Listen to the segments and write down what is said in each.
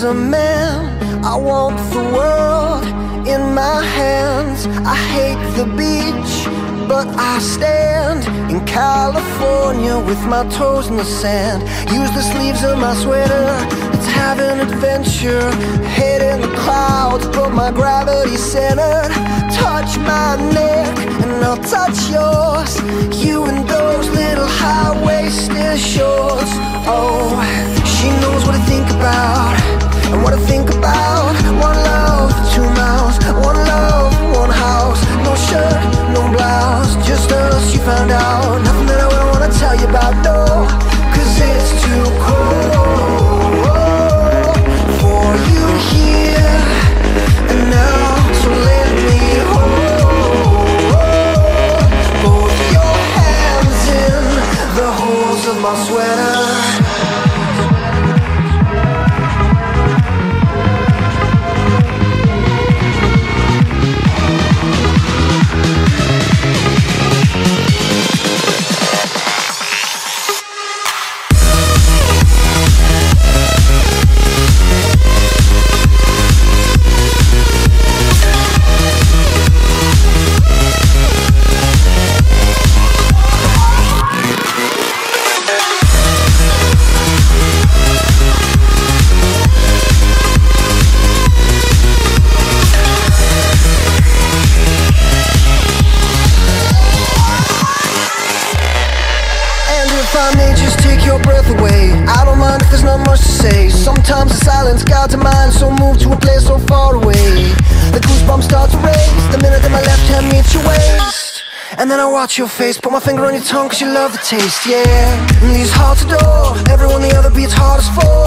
As a man, I want the world in my hands. I hate the beach, but I stand in California with my toes in the sand. Use the sleeves of my sweater, let's have an adventure. Head in the clouds, but my gravity's centered. Touch my neck and I'll touch yours. You and those little high-waisted shorts. Oh, she knows what I think about and what I think about. One love, 2 miles, one love, one house. No shirt, no blouse, just us, you found out. Nothing that I wouldn't wanna tell you about, no, 'cause it's too cold for you here and now. So let me hold both your hands in the holes of my sweater. Sometimes the silence guides a mind, so moved to a place so far away. The goosebumps start to race the minute that my left hand meets your waist. And then I watch your face, put my finger on your tongue 'cause you love the taste, yeah. And these hearts adore, everyone the other beats hard as for.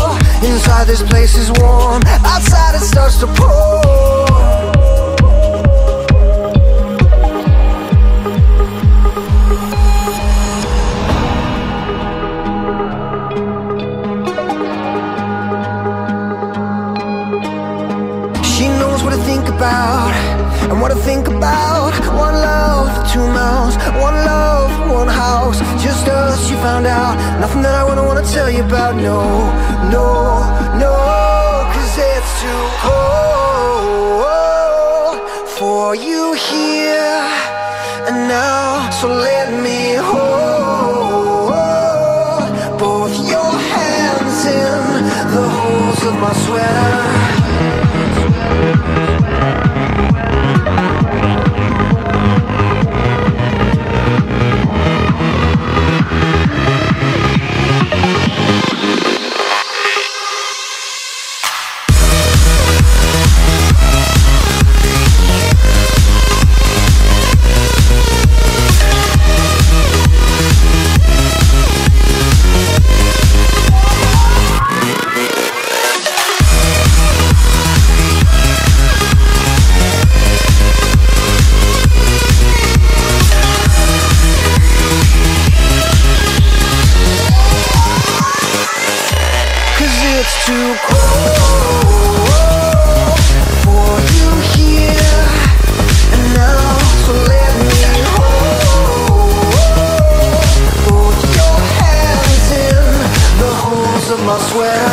Inside this place is warm, outside it starts to pour. And what I think about. One love, 2 miles, one love, one house. Just us, you found out. Nothing that I wouldn't wanna tell you about. No, no, no, 'cause it's too cold for you here and now. So let me hold both your hands in the holes of my sweater. I swear.